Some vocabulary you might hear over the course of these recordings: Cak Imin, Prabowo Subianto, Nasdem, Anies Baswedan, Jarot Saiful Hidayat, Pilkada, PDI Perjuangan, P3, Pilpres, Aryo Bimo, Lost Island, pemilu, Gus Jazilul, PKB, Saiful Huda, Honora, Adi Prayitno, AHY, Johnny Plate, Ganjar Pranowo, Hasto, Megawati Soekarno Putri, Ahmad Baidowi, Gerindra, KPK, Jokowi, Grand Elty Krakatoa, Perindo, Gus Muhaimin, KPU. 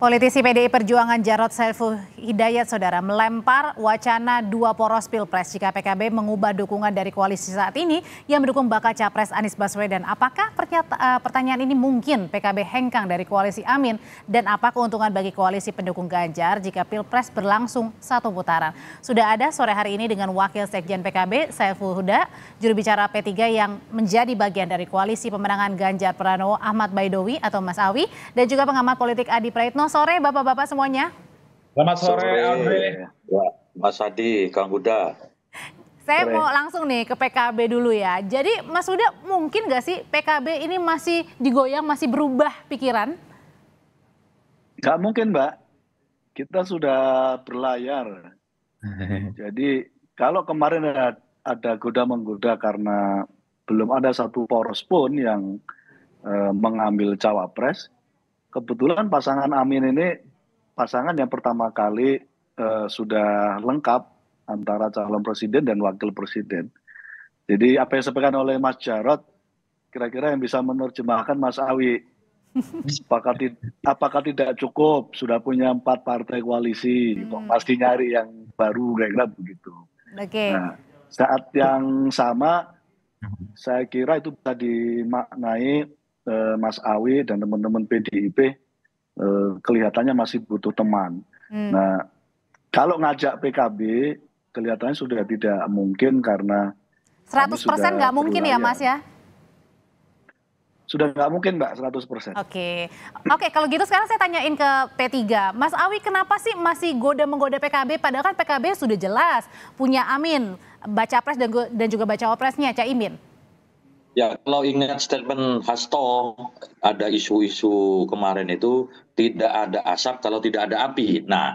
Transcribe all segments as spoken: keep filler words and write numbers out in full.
Politisi P D I Perjuangan Jarot Saiful Hidayat, saudara, melempar wacana dua poros Pilpres jika P K B mengubah dukungan dari koalisi saat ini yang mendukung bakal capres Anies Baswedan. Apakah pertanyaan ini mungkin P K B hengkang dari koalisi Amin, dan apa keuntungan bagi koalisi pendukung Ganjar jika Pilpres berlangsung satu putaran? Sudah ada sore hari ini dengan Wakil Sekjen P K B Saiful Huda, juru bicara P tiga yang menjadi bagian dari koalisi pemenangan Ganjar Pranowo, Ahmad Baidowi atau Mas Awi, dan juga pengamat politik Adi Prayitno. Sore Bapak-Bapak semuanya. Selamat sore, sore. Andre. Ya, Mas Adi, Kang Huda. Saya sore. Mau langsung nih ke P K B dulu ya. Jadi Mas Huda, mungkin nggak sih P K B ini masih digoyang, masih berubah pikiran? Nggak mungkin, Mbak. Kita sudah berlayar. Jadi kalau kemarin ada, ada goda-menggoda karena belum ada satu poros pun yang eh, mengambil cawapres, kebetulan pasangan Amin ini pasangan yang pertama kali eh, sudah lengkap antara calon presiden dan wakil presiden. Jadi apa yang disampaikan oleh Mas Jarot, kira-kira yang bisa menerjemahkan Mas Awi, apakah, tid apakah tidak cukup sudah punya empat partai koalisi, hmm. kok pasti nyari yang baru, kira-kira begitu. Okay. Nah, saat yang sama, saya kira itu bisa dimaknai Mas Awi dan teman-teman P D I P kelihatannya masih butuh teman. Hmm. Nah, kalau ngajak P K B kelihatannya sudah tidak mungkin karena seratus persen nggak mungkin ya, Mas ya? Sudah nggak mungkin, Mbak, seratus persen. Oke. Oke, kalau gitu sekarang saya tanyain ke P tiga. Mas Awi, kenapa sih masih goda-menggoda P K B? Padahal kan P K B sudah jelas punya Amin, baca pres dan juga baca opresnya Cak Imin. Ya, kalau ingat statement Hasto, ada isu-isu kemarin itu tidak ada asap kalau tidak ada api. Nah,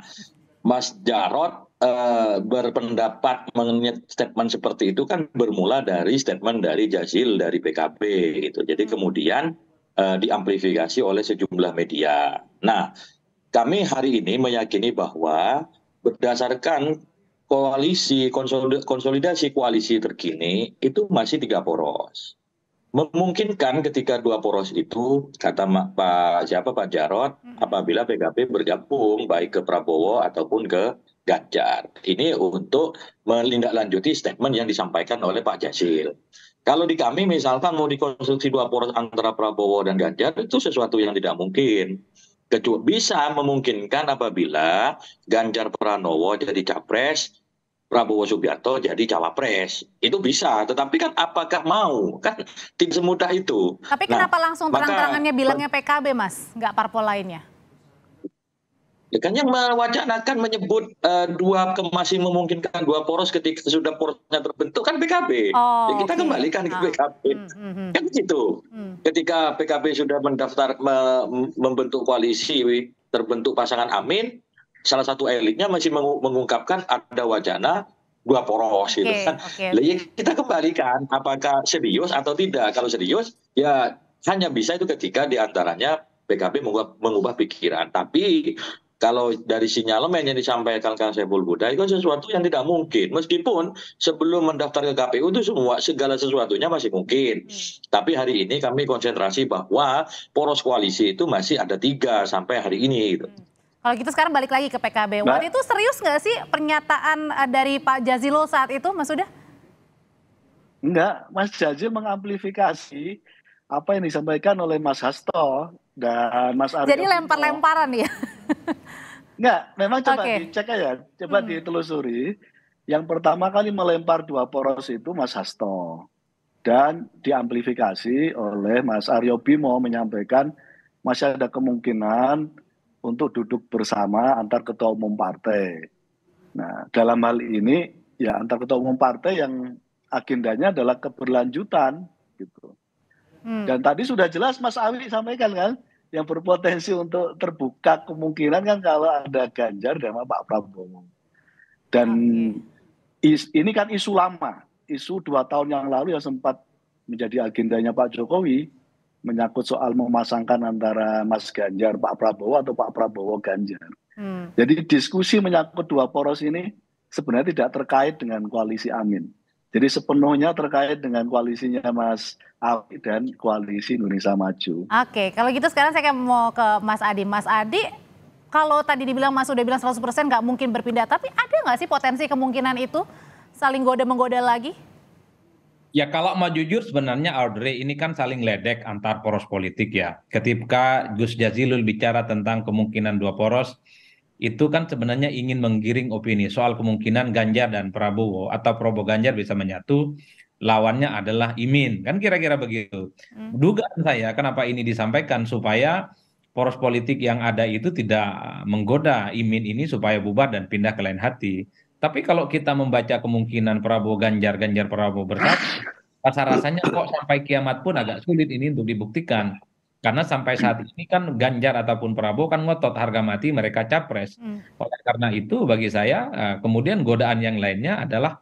Mas Jarot eh, berpendapat mengenai statement seperti itu kan bermula dari statement dari Jazil, dari P K B gitu. Jadi kemudian eh, diamplifikasi oleh sejumlah media. Nah, kami hari ini meyakini bahwa berdasarkan koalisi konsolidasi koalisi terkini itu masih tiga poros. Memungkinkan ketika dua poros itu, kata Pak siapa Pak Jarot, apabila P K B bergabung baik ke Prabowo ataupun ke Ganjar. Ini untuk melindaklanjuti statement yang disampaikan oleh Pak Jazil. Kalau di kami misalkan mau dikonstruksi dua poros antara Prabowo dan Ganjar, itu sesuatu yang tidak mungkin. Kecuali bisa memungkinkan apabila Ganjar Pranowo jadi capres, Prabowo Subianto jadi cawapres, itu bisa. Tetapi kan apakah mau? Kan tidak semudah itu. Tapi nah, kenapa langsung terang-terangannya bilangnya P K B, Mas? Nggak parpol lainnya? Ya kan yang mewacanakan menyebut uh, dua masih memungkinkan dua poros ketika sudah porosnya terbentuk kan P K B. Oh, ya kita okay. kembalikan ke P K B. Ah, mm, mm, kan gitu. Mm. Ketika P K B sudah mendaftar me, membentuk koalisi, terbentuk pasangan Amin, salah satu elitnya masih mengungkapkan ada wacana dua poros okay, gitu kan. Okay, okay. Kita kembalikan apakah serius atau tidak. Kalau serius ya hanya bisa itu ketika diantaranya P K B mengubah, mengubah pikiran. Tapi kalau dari sinyalemen yang disampaikan Kang Saiful Huda itu sesuatu yang tidak mungkin. Meskipun sebelum mendaftar ke K P U itu semua segala sesuatunya masih mungkin. Hmm. Tapi hari ini kami konsentrasi bahwa poros koalisi itu masih ada tiga sampai hari ini. Hmm. Kalau gitu sekarang balik lagi ke P K B. Waktu itu serius nggak sih pernyataan dari Pak Jazilul saat itu, Mas Huda? Enggak, Mas Jazil mengamplifikasi apa yang disampaikan oleh Mas Hasto dan Mas Aryo. Jadi lempar-lemparan ya? Enggak, memang coba okay. dicek aja, coba hmm. ditelusuri. Yang pertama kali melempar dua poros itu Mas Hasto. Dan diamplifikasi oleh Mas Aryo Bimo menyampaikan masih ada kemungkinan untuk duduk bersama antar ketua umum partai. Nah, dalam hal ini ya antar ketua umum partai yang agendanya adalah keberlanjutan gitu. Hmm. Dan tadi sudah jelas Mas Awi sampaikan kan, yang berpotensi untuk terbuka kemungkinan kan kalau ada Ganjar dan Pak Prabowo. Dan okay. is, ini kan isu lama, isu dua tahun yang lalu yang sempat menjadi agendanya Pak Jokowi, menyangkut soal memasangkan antara Mas Ganjar, Pak Prabowo atau Pak Prabowo Ganjar. Hmm. Jadi diskusi menyangkut dua poros ini sebenarnya tidak terkait dengan koalisi Amin. Jadi sepenuhnya terkait dengan koalisinya Mas Awi dan koalisi Indonesia Maju. Oke, kalau gitu sekarang saya mau ke Mas Adi. Mas Adi, kalau tadi dibilang Mas udah bilang seratus persen nggak mungkin berpindah, tapi ada nggak sih potensi kemungkinan itu saling goda-menggoda lagi? Ya kalau mau jujur sebenarnya Audrey ini kan saling ledek antar poros politik ya. Ketika Gus Jazilul bicara tentang kemungkinan dua poros, itu kan sebenarnya ingin menggiring opini soal kemungkinan Ganjar dan Prabowo atau Prabowo Ganjar bisa menyatu, lawannya adalah Imin. Kan kira-kira begitu. Hmm. Dugaan saya kenapa ini disampaikan supaya poros politik yang ada itu tidak menggoda Imin ini supaya bubar dan pindah ke lain hati. Tapi kalau kita membaca kemungkinan Prabowo Ganjar, Ganjar Prabowo bersatu, rasa-rasanya kok sampai kiamat pun agak sulit ini untuk dibuktikan. Karena sampai saat ini kan Ganjar ataupun Prabowo kan ngotot harga mati mereka capres. Oleh karena itu bagi saya kemudian godaan yang lainnya adalah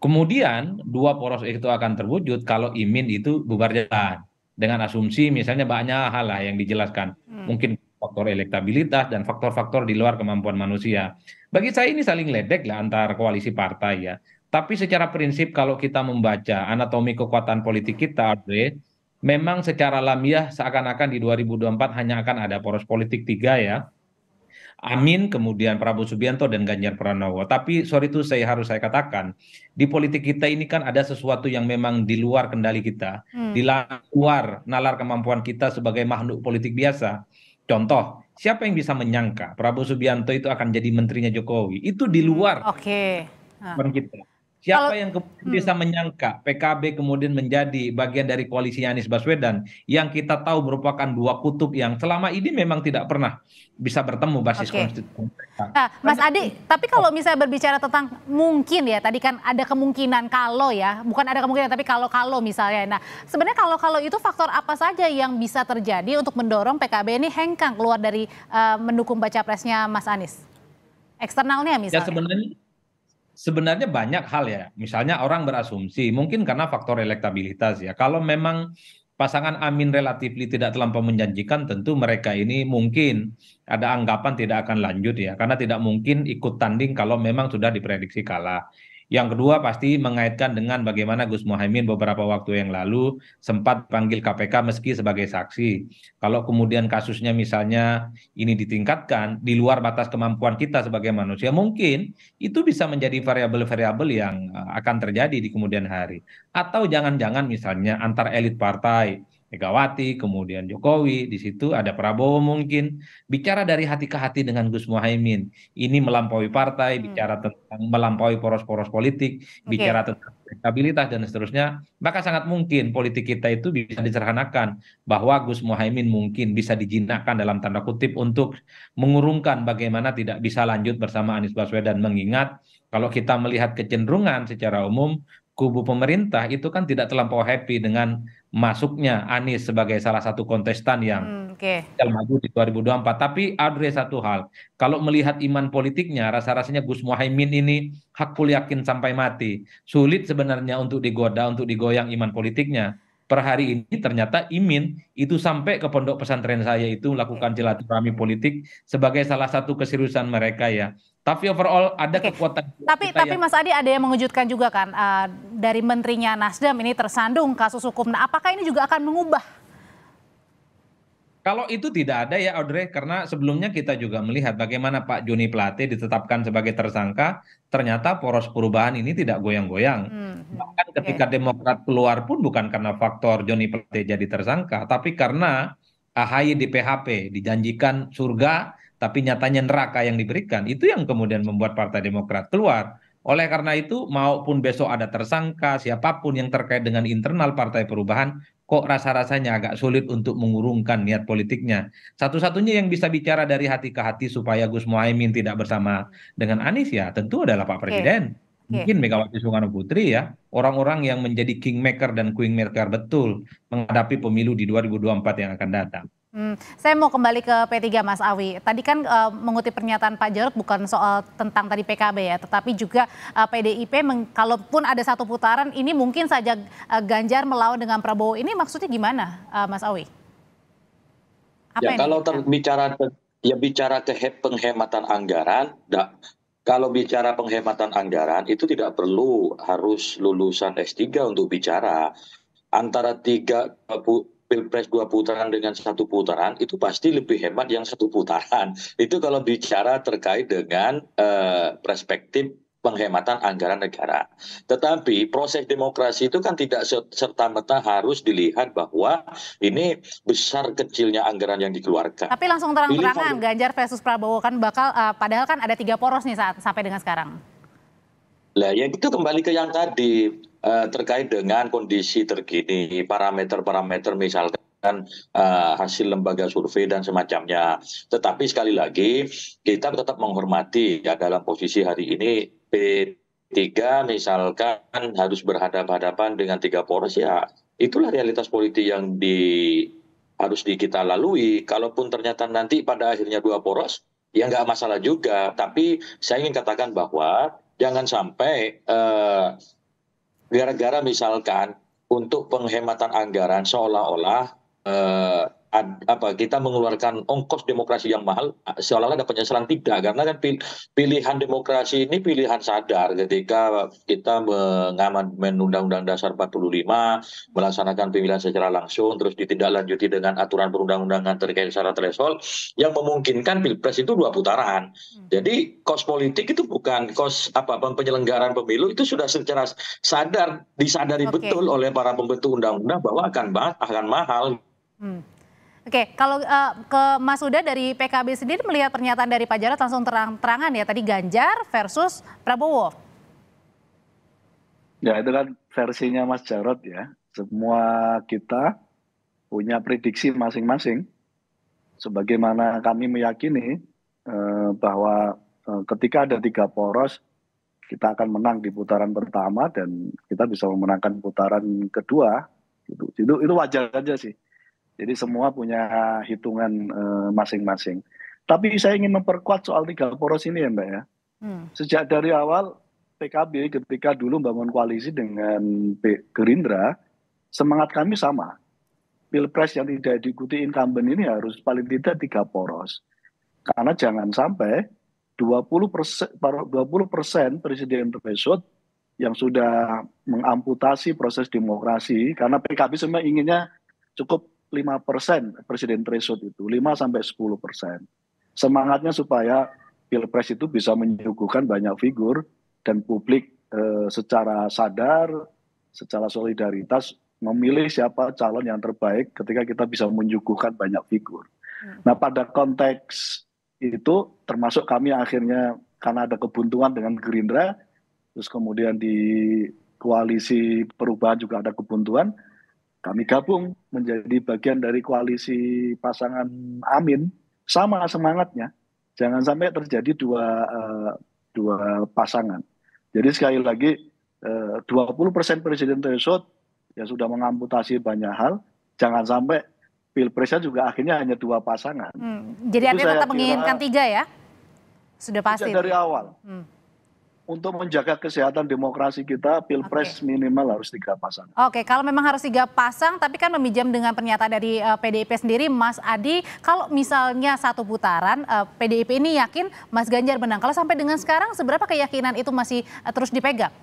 kemudian dua poros itu akan terwujud kalau Imin itu bubar jalan. Dengan asumsi misalnya banyak hal lah yang dijelaskan. Mungkin faktor elektabilitas dan faktor-faktor di luar kemampuan manusia. Bagi saya ini saling ledek lah antar koalisi partai ya. Tapi secara prinsip kalau kita membaca anatomi kekuatan politik kita, Audrey, memang secara lamiah seakan-akan di dua ribu dua puluh empat hanya akan ada poros politik tiga ya. Amin, kemudian Prabowo Subianto dan Ganjar Pranowo. Tapi sorry itu saya harus saya katakan, di politik kita ini kan ada sesuatu yang memang di luar kendali kita, hmm. di luar nalar kemampuan kita sebagai makhluk politik biasa. Contoh, siapa yang bisa menyangka Prabowo Subianto itu akan jadi menterinya Jokowi? Itu di luar okay. nah. kita. Siapa Kalau, yang kemudian hmm. bisa menyangka P K B kemudian menjadi bagian dari koalisi Anies Baswedan yang kita tahu merupakan dua kutub yang selama ini memang tidak pernah bisa bertemu basis okay. konstitusi. Nah, Mas Adi, tapi kalau misalnya berbicara tentang mungkin ya, tadi kan ada kemungkinan kalau ya, bukan ada kemungkinan tapi kalau-kalau misalnya. Nah, sebenarnya kalau-kalau itu faktor apa saja yang bisa terjadi untuk mendorong P K B ini hengkang keluar dari uh, mendukung baca presnya Mas Anies? Eksternalnya misalnya. Ya sebenarnya Sebenarnya banyak hal ya, misalnya orang berasumsi, mungkin karena faktor elektabilitas ya. Kalau memang pasangan Amin relatif tidak terlampau menjanjikan, tentu mereka ini mungkin ada anggapan tidak akan lanjut ya. Karena tidak mungkin ikut tanding kalau memang sudah diprediksi kalah. Yang kedua pasti mengaitkan dengan bagaimana Gus Muhaimin beberapa waktu yang lalu sempat panggil K P K meski sebagai saksi. Kalau kemudian kasusnya misalnya ini ditingkatkan di luar batas kemampuan kita sebagai manusia, mungkin itu bisa menjadi variabel-variabel yang akan terjadi di kemudian hari. Atau jangan-jangan misalnya antar elit partai, Megawati, kemudian Jokowi, di situ ada Prabowo mungkin. Bicara dari hati ke hati dengan Gus Muhaimin. Ini melampaui partai, hmm. bicara tentang melampaui poros-poros politik, okay. bicara tentang elektabilitas dan seterusnya. Maka sangat mungkin politik kita itu bisa diserahanakan bahwa Gus Muhaimin mungkin bisa dijinakkan dalam tanda kutip untuk mengurungkan bagaimana tidak bisa lanjut bersama Anies Baswedan. Mengingat kalau kita melihat kecenderungan secara umum, kubu pemerintah itu kan tidak terlampau happy dengan masuknya Anies sebagai salah satu kontestan yang hmm, okay. maju di dua ribu dua puluh empat. Tapi ada satu hal, kalau melihat iman politiknya, rasa-rasanya Gus Muhaimin ini hakul yakin sampai mati. Sulit sebenarnya untuk digoda, untuk digoyang iman politiknya. Per hari ini ternyata Imin itu sampai ke pondok pesantren saya itu melakukan silaturahmi politik sebagai salah satu keseriusan mereka ya. Tapi overall ada okay. kekuatan. Tapi tapi yang... Mas Adi ada yang mengejutkan juga kan uh, dari menterinya Nasdem ini tersandung kasus hukum. Nah, apakah ini juga akan mengubah? Kalau itu tidak ada ya Audrey, karena sebelumnya kita juga melihat bagaimana Pak Johnny Plate ditetapkan sebagai tersangka, ternyata poros perubahan ini tidak goyang-goyang. Hmm. Bahkan ketika okay. Demokrat keluar pun bukan karena faktor Johnny Plate jadi tersangka, tapi karena A H Y di P H P, dijanjikan surga, tapi nyatanya neraka yang diberikan. Itu yang kemudian membuat Partai Demokrat keluar. Oleh karena itu, maupun besok ada tersangka, siapapun yang terkait dengan internal Partai Perubahan, kok rasa-rasanya agak sulit untuk mengurungkan niat politiknya. Satu-satunya yang bisa bicara dari hati ke hati supaya Gus Muhaimin tidak bersama dengan Anies ya tentu adalah Pak Presiden. Okay. Mungkin Megawati Soekarno Putri ya, orang-orang yang menjadi kingmaker dan queenmaker betul menghadapi pemilu di dua ribu dua puluh empat yang akan datang. Hmm, saya mau kembali ke P tiga Mas Awi. Tadi kan uh, mengutip pernyataan Pak Jarot bukan soal tentang tadi P K B ya, tetapi juga uh, P D I P meng, kalaupun ada satu putaran ini mungkin saja uh, Ganjar melawan dengan Prabowo. Ini maksudnya gimana uh, Mas Awi? Apa ya, kalau bicara ya bicara ke penghematan anggaran, enggak. Kalau bicara penghematan anggaran itu tidak perlu harus lulusan S tiga untuk bicara. Antara tiga Pilpres dua putaran dengan satu putaran itu pasti lebih hemat yang satu putaran. Itu kalau bicara terkait dengan eh, perspektif penghematan anggaran negara. Tetapi proses demokrasi itu kan tidak serta-merta harus dilihat bahwa ini besar kecilnya anggaran yang dikeluarkan. Tapi langsung terang-terangan Ganjar versus Prabowo kan bakal uh, padahal kan ada tiga poros nih saat sampai dengan sekarang. Lah ya itu kembali ke yang tadi uh, terkait dengan kondisi terkini, parameter-parameter misalkan dan uh, hasil lembaga survei dan semacamnya. Tetapi sekali lagi kita tetap menghormati ya dalam posisi hari ini P tiga misalkan harus berhadapan-hadapan dengan tiga poros ya. Itulah realitas politik yang di harus di kita lalui. Kalaupun ternyata nanti pada akhirnya dua poros ya nggak masalah juga. Tapi saya ingin katakan bahwa jangan sampai uh, gara-gara misalkan untuk penghematan anggaran seolah-olah Uh, ad, apa kita mengeluarkan ongkos demokrasi yang mahal seolah-olah ada penyesalan. Tidak, karena kan pilihan demokrasi ini pilihan sadar ketika kita mengamandemen Undang-Undang Dasar empat puluh lima, melaksanakan pemilihan secara langsung, terus ditindaklanjuti dengan aturan perundang-undangan terkait syarat threshold yang memungkinkan pilpres itu dua putaran. Jadi kos politik itu bukan kos apa penyelenggaraan pemilu, itu sudah secara sadar disadari okay. betul oleh para pembentuk undang-undang bahwa akan bah- akan mahal. Hmm. Oke, kalau uh, ke Mas Huda dari P K B sendiri melihat pernyataan dari Pak Jarot langsung terang-terangan ya tadi Ganjar versus Prabowo. Ya itu kan versinya Mas Jarot ya. Semua kita punya prediksi masing-masing. Sebagaimana kami meyakini eh, bahwa eh, ketika ada tiga poros kita akan menang di putaran pertama dan kita bisa memenangkan putaran kedua. Itu itu, itu wajar aja sih. Jadi semua punya hitungan e, masing-masing. Tapi saya ingin memperkuat soal tiga poros ini ya Mbak ya. Hmm. Sejak dari awal P K B ketika dulu membangun koalisi dengan Gerindra, semangat kami sama. Pilpres yang tidak diikuti incumbent ini harus paling tidak tiga poros. Karena jangan sampai dua puluh persen, dua puluh persen presiden threshold yang sudah mengamputasi proses demokrasi. Karena P K B semua inginnya cukup lima persen presiden threshold itu, lima sampai sepuluh persen. Semangatnya supaya Pilpres itu bisa menyuguhkan banyak figur dan publik eh, secara sadar, secara solidaritas memilih siapa calon yang terbaik ketika kita bisa menyuguhkan banyak figur. Hmm. Nah, pada konteks itu termasuk kami akhirnya karena ada kebuntuan dengan Gerindra, terus kemudian di koalisi perubahan juga ada kebuntuan. Kami gabung menjadi bagian dari koalisi pasangan Amin, sama semangatnya. Jangan sampai terjadi dua, uh, dua pasangan. Jadi sekali lagi, uh, dua puluh persen presiden threshold yang sudah mengamputasi banyak hal, jangan sampai pilpresnya juga akhirnya hanya dua pasangan. Hmm. Jadi artinya tetap menginginkan tiga ya? Sudah pasti. Dari awal. Hmm. Untuk menjaga kesehatan demokrasi kita, Pilpres okay. minimal harus tiga pasang. Oke, okay, kalau memang harus tiga pasang, tapi kan meminjam dengan pernyataan dari uh, P D I P sendiri, Mas Adi, kalau misalnya satu putaran, uh, P D I P ini yakin Mas Ganjar menang. Kalau sampai dengan sekarang, seberapa keyakinan itu masih uh, terus dipegang?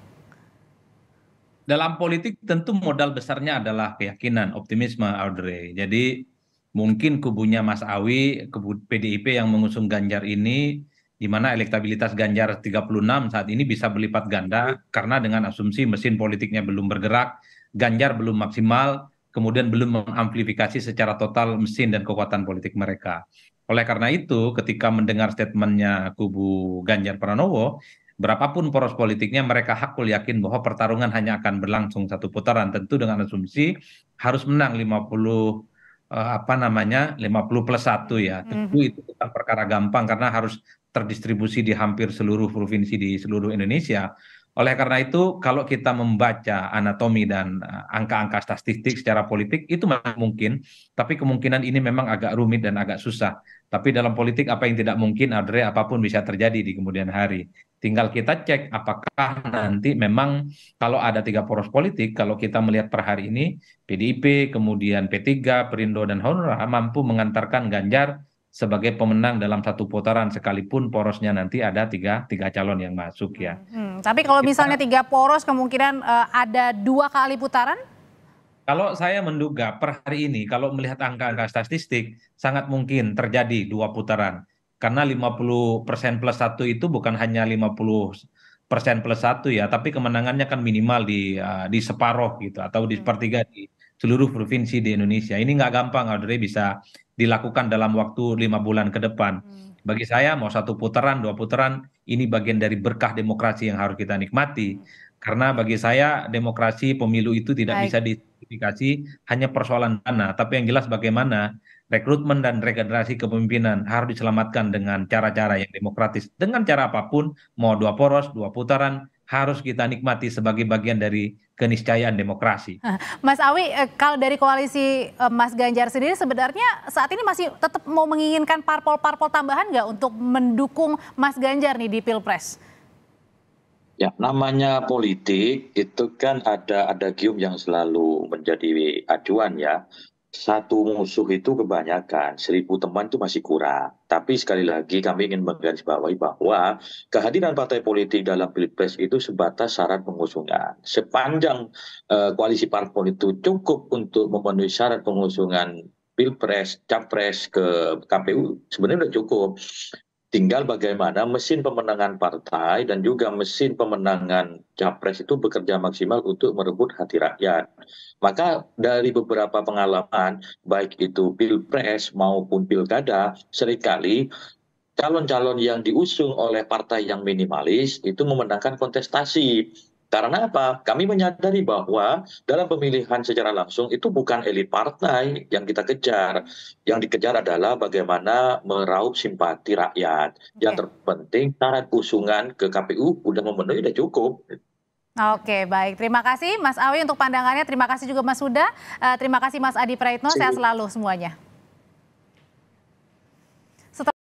Dalam politik tentu modal besarnya adalah keyakinan, optimisme, Audrey. Jadi mungkin kubunya Mas Awi, kubu P D I P yang mengusung Ganjar ini, di mana elektabilitas Ganjar tiga puluh enam saat ini bisa berlipat ganda karena dengan asumsi mesin politiknya belum bergerak, Ganjar belum maksimal, kemudian belum mengamplifikasi secara total mesin dan kekuatan politik mereka. Oleh karena itu, ketika mendengar statementnya kubu Ganjar Pranowo, berapapun poros politiknya mereka hakul yakin bahwa pertarungan hanya akan berlangsung satu putaran, tentu dengan asumsi harus menang lima puluh apa namanya lima puluh plus satu ya. Tentu itu bukan perkara gampang karena harus terdistribusi di hampir seluruh provinsi di seluruh Indonesia. Oleh karena itu, kalau kita membaca anatomi dan uh, angka-angka statistik secara politik, itu memang mungkin, tapi kemungkinan ini memang agak rumit dan agak susah. Tapi dalam politik apa yang tidak mungkin, Audrey, apapun bisa terjadi di kemudian hari. Tinggal kita cek apakah nanti memang kalau ada tiga poros politik, kalau kita melihat per hari ini, P D I P, kemudian P tiga, Perindo, dan Honora mampu mengantarkan Ganjar sebagai pemenang dalam satu putaran sekalipun porosnya nanti ada tiga, tiga calon yang masuk ya. Hmm, tapi kalau kita, misalnya tiga poros kemungkinan uh, ada dua kali putaran? Kalau saya menduga per hari ini, kalau melihat angka-angka statistik, sangat mungkin terjadi dua putaran. Karena lima puluh persen plus satu itu bukan hanya lima puluh persen plus satu ya, tapi kemenangannya kan minimal di uh, di separuh gitu, atau di sepertiga di seluruh provinsi di Indonesia. Ini nggak gampang, Audrey, bisa dilakukan dalam waktu lima bulan ke depan. Bagi saya mau satu putaran, dua putaran, ini bagian dari berkah demokrasi yang harus kita nikmati. Karena bagi saya demokrasi pemilu itu tidak Baik. bisa diidentifikasi hanya persoalan dana, tapi yang jelas bagaimana rekrutmen dan regenerasi kepemimpinan harus diselamatkan dengan cara-cara yang demokratis. Dengan cara apapun, mau dua poros, dua putaran, harus kita nikmati sebagai bagian dari keniscayaan demokrasi. Mas Awi, kalau dari koalisi Mas Ganjar sendiri sebenarnya saat ini masih tetap mau menginginkan parpol-parpol tambahan nggak untuk mendukung Mas Ganjar nih di Pilpres? Ya, namanya politik itu kan ada ada gium yang selalu menjadi acuan ya. Satu musuh itu kebanyakan, seribu teman itu masih kurang. Tapi sekali lagi kami ingin menggarisbawahi bahwa kehadiran partai politik dalam Pilpres itu sebatas syarat pengusungan. Sepanjang uh, koalisi parpol itu cukup untuk memenuhi syarat pengusungan Pilpres, Capres ke K P U, sebenarnya sudah cukup. Tinggal bagaimana mesin pemenangan partai dan juga mesin pemenangan capres itu bekerja maksimal untuk merebut hati rakyat. Maka dari beberapa pengalaman, baik itu pilpres maupun pilkada, seringkali calon-calon yang diusung oleh partai yang minimalis itu memenangkan kontestasi. Karena apa? Kami menyadari bahwa dalam pemilihan secara langsung itu bukan elit partai yang kita kejar. Yang dikejar adalah bagaimana meraup simpati rakyat. Okay. Yang terpenting syarat usungan ke K P U sudah memenuhi, sudah cukup. Oke, baik. Terima kasih Mas Awi untuk pandangannya. Terima kasih juga Mas Huda. Uh, terima kasih Mas Adi Prayitno. Sehat selalu semuanya.